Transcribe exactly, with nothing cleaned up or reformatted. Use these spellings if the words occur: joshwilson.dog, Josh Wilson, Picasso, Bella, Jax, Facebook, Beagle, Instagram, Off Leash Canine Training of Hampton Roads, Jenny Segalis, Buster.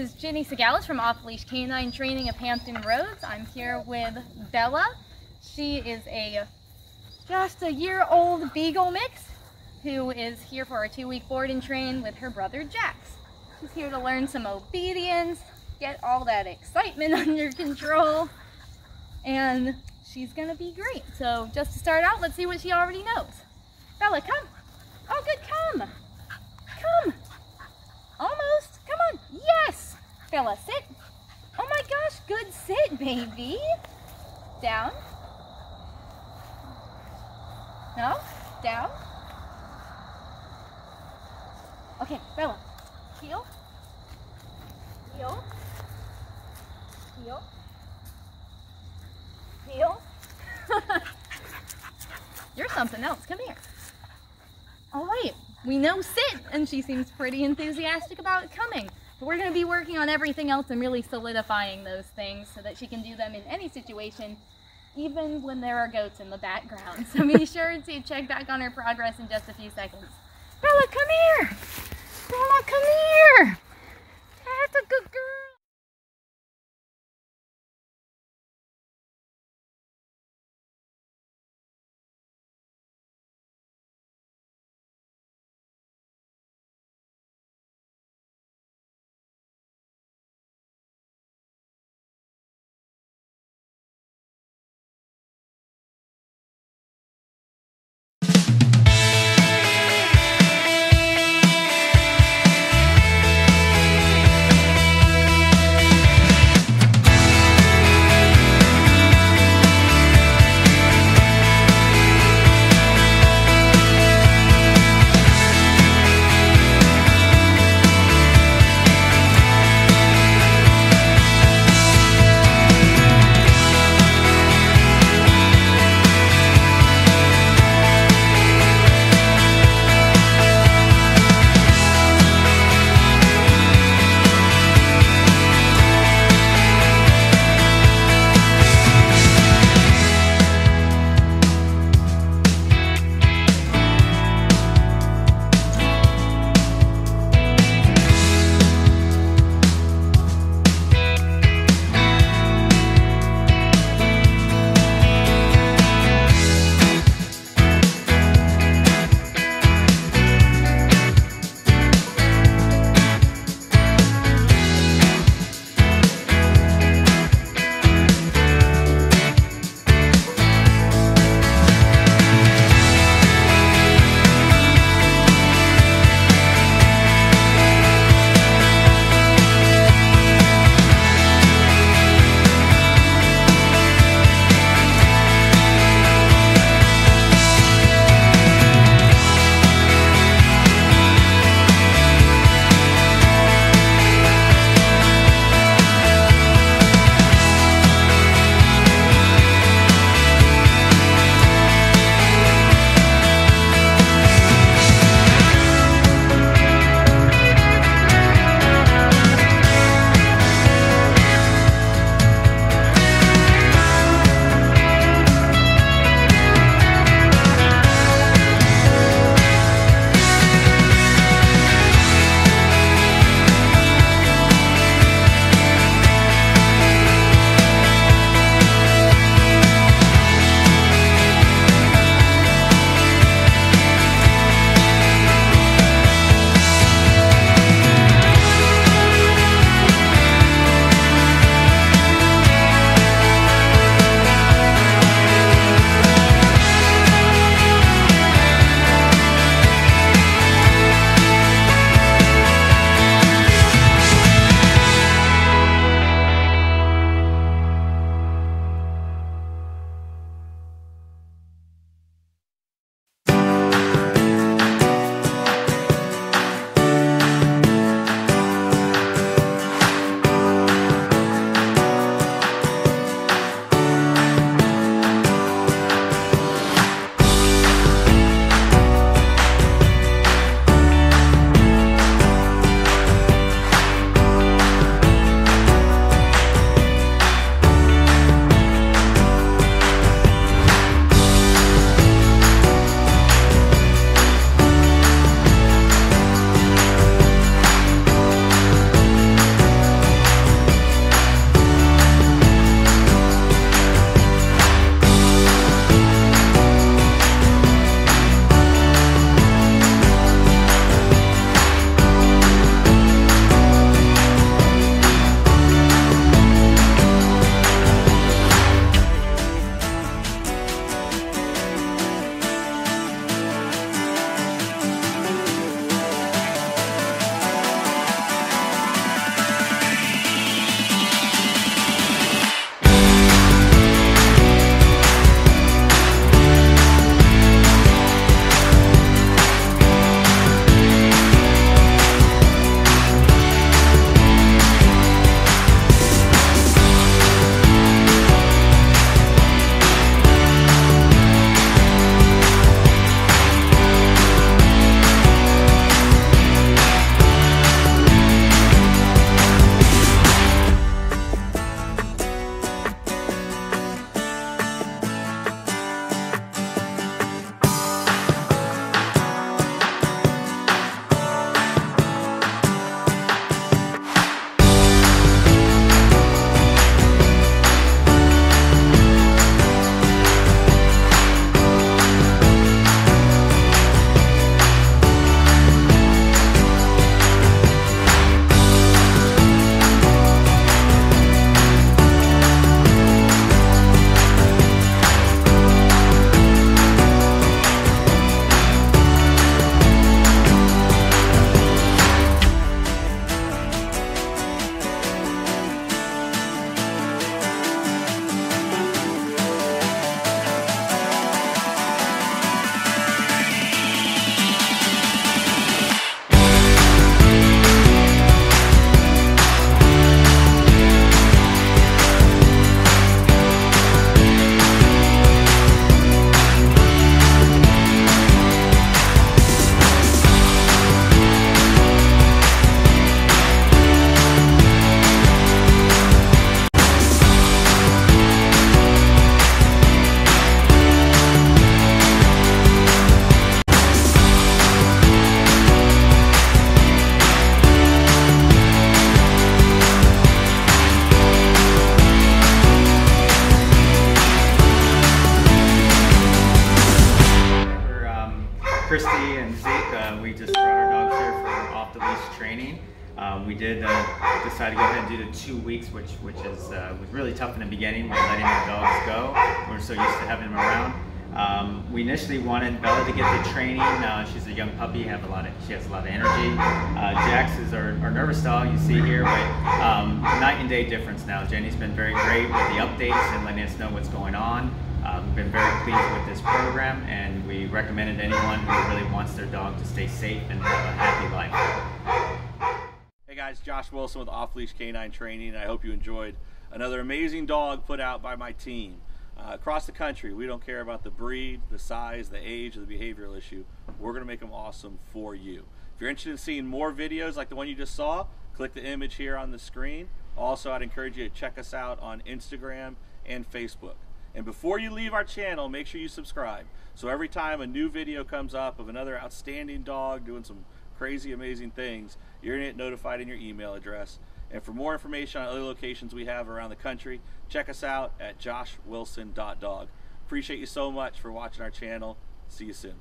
is Jenny Segalis from Off Leash Canine Training of Hampton Roads. I'm here with Bella. She is a just a year old Beagle mix who is here for a two week board and train with her brother Jax. She's here to learn some obedience, get all that excitement under control, and she's gonna be great. So just to start out, let's see what she already knows. Bella, come. Oh good, come. Come. Almost. Come on. Yes. Bella, sit. Oh my gosh, good sit, baby. Down. No? Down. Okay, Bella. Heel. Heel. Heel. Heel. You're something else. Come here. All right. We know sit, and she seems pretty enthusiastic about coming. But we're going to be working on everything else and really solidifying those things so that she can do them in any situation, even when there are goats in the background. So be sure to check back on her progress in just a few seconds. Bella, come here! Bella, come here! That's a good girl! decided to go ahead and do the two weeks, which which is uh, was really tough in the beginning when letting the dogs go. We're so used to having them around. Um, we initially wanted Bella to get the training. Uh, she's a young puppy. Have a lot of she has a lot of energy. Uh, Jax is our, our nervous dog you see here, but um, night and day difference now. Jenny's been very great with the updates and letting us know what's going on. Uh, we've been very pleased with this program, and we recommend it to anyone who really wants their dog to stay safe and have a happy life. Hey guys, Josh Wilson with Off Leash Canine Training. I hope you enjoyed another amazing dog put out by my team. Uh, across the country, we don't care about the breed, the size, the age, or the behavioral issue. We're going to make them awesome for you. If you're interested in seeing more videos like the one you just saw, click the image here on the screen. Also, I'd encourage you to check us out on Instagram and Facebook. And before you leave our channel, make sure you subscribe. So every time a new video comes up of another outstanding dog doing some crazy, amazing things, you're going to get notified in your email address. And for more information on other locations we have around the country, check us out at josh wilson dot dog. Appreciate you so much for watching our channel. See you soon.